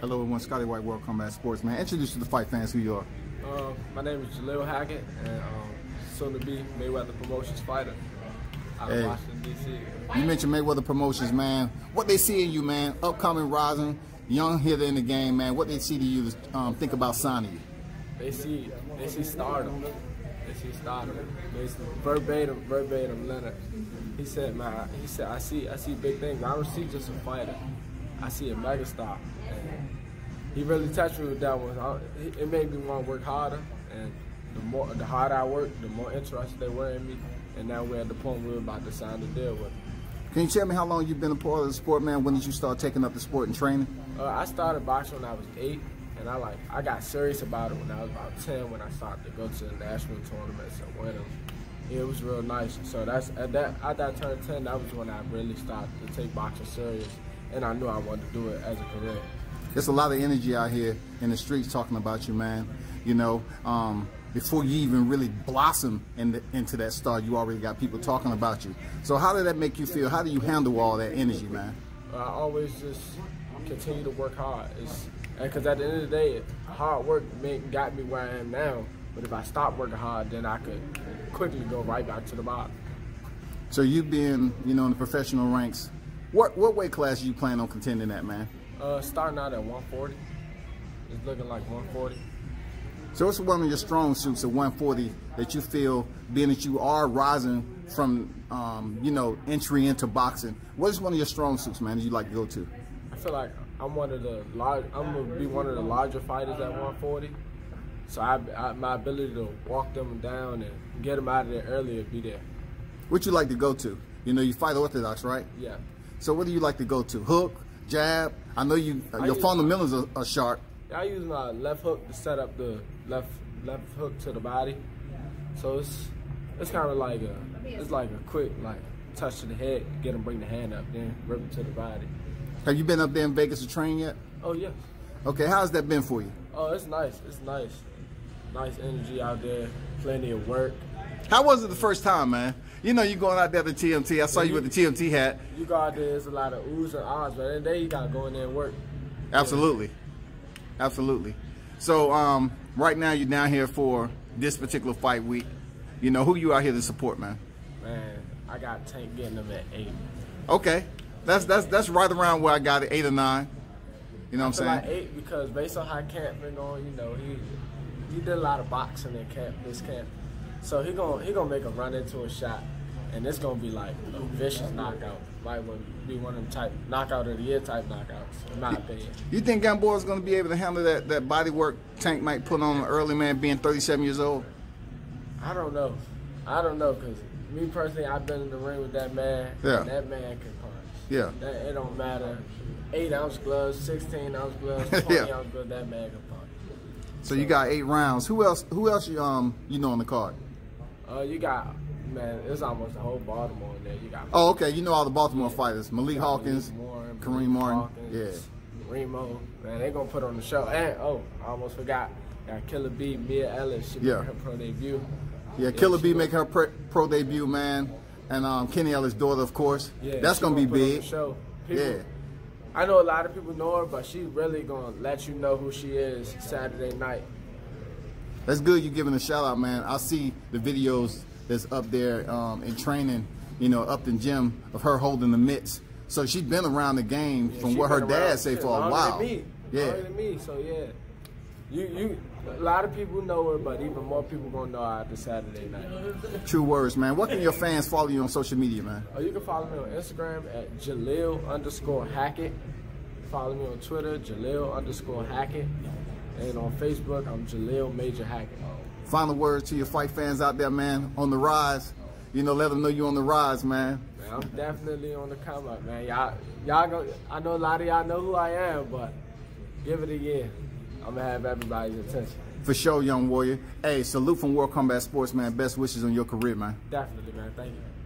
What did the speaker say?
Hello everyone, Scotty White, World Combat Sports, man. Introduce to the fight fans who you are. My name is Jalil Hackett, and soon to be Mayweather Promotions fighter out of Washington, D.C. You mentioned Mayweather Promotions, man. What they see in you, man, upcoming, rising, young hitter in the game, man. What they see to you to think about signing you? They see stardom. It's verbatim letter. He said, man, he said, I see big things. I don't see just a fighter. I see a megastar. And he really touched me with that one. It made me want to work harder. And the harder I work, the more interested they were in me. And now we're at the point where we're about to sign the deal with him. Can you tell me how long you've been a part of the sport, man? When did you start taking up the sport and training? I started boxing when I was 8. And I got serious about it when I was about 10, when I started to go to the national tournaments and win them. It was real nice. So that's at that turn 10, that was when I really started to take boxing serious, and I knew I wanted to do it as a career. There's a lot of energy out here in the streets talking about you, man. You know, before you even really blossom into that star, you already got people talking about you. So how did that make you feel? How do you handle all that energy, man? I always just continue to work hard. Because at the end of the day, hard work got me where I am now. But if I stop working hard, then I could quickly go right back to the bottom. So you've been, you know, in the professional ranks. What weight class do you plan on contending at, man? Starting out at 140. It's looking like 140. So what's one of your strong suits at 140 that you feel, being that you are rising from, you know, entry into boxing? What is one of your strong suits, man, that you like to go to? I feel like I'm gonna be one of the larger fighters at 140, so my ability to walk them down and get them out of there earlier be there. What you like to go to? You know, you fight orthodox, right? Yeah. So what do you like to go to? Hook, jab. I know you your fundamentals are sharp. I use my left hook to set up the left hook to the body, so it's kind of like a quick touch to the head, get them, bring the hand up, then rip it to the body. Have you been up there in Vegas to train yet? Oh, yes. Okay, how's that been for you? Oh, it's nice. It's nice. Nice energy out there, plenty of work. How was it the first time, man? You know, you going out there to TMT. I saw you with the TMT hat. You go out there, there's a lot of oohs and ahs, but every day you got to go in there and work. Absolutely. Yeah. Absolutely. So, right now you're down here for this particular fight week. You know, who you out here to support, man? Man, I got Tank getting them at 8. Okay. That's right around where I got it, 8 or 9. You know what I'm saying? Like 8, because based on how camp been going, you know, he did a lot of boxing in camp, this camp. So he gonna make a run into a shot, and it's gonna be like a vicious knockout. Might be one of them type knockout of the year type knockouts, in my opinion. You think Gamboa's gonna be able to handle that body work Tank might put on an early, man, being 37 years old? I don't know. I don't know, because me personally, I've been in the ring with that man. Yeah. And that man can punch. Yeah. It don't matter. 8-ounce gloves, 16-ounce gloves, 20-ounce yeah. gloves. That man can punch. So you got 8 rounds. Who else? You know on the card? You got, man, it's almost the whole Baltimore in there. You got. Oh, okay. You know all the Baltimore fighters: Malik Hawkins, Kareem Martin, Remo. Man, they gonna put on the show. And I almost forgot. Got Killer B, Mia Ellis. She made her pro debut. Yeah, Killer B make her pro debut, man. And Kenny Ellis' daughter, of course. Yeah, that's gonna be big. Show. People, yeah, I know a lot of people know her, but she's really gonna let you know who she is Saturday night. That's good. You giving a shout out, man. I see the videos that's up there in training. You know, up in gym of her holding the mitts. So she's been around the game from what her dad say for a while. Than me. Yeah, longer than me. So yeah, you. A lot of people know her, but even more people gonna know her after Saturday night. True words, man. What can your fans follow you on social media, man? Oh, you can follow me on Instagram at Jalil_Hackett. Follow me on Twitter, Jalil_Hackett. And on Facebook, I'm Jalil Major Hackett. Final words to your fight fans out there, man, on the rise. You know, let them know you're on the rise, man. Man, I'm definitely on the come up, man. I know a lot of y'all know who I am, but give it a year. I'm going to have everybody's attention. For sure, young warrior. Hey, salute from World Combat Sports, man. Best wishes on your career, man. Definitely, man. Thank you.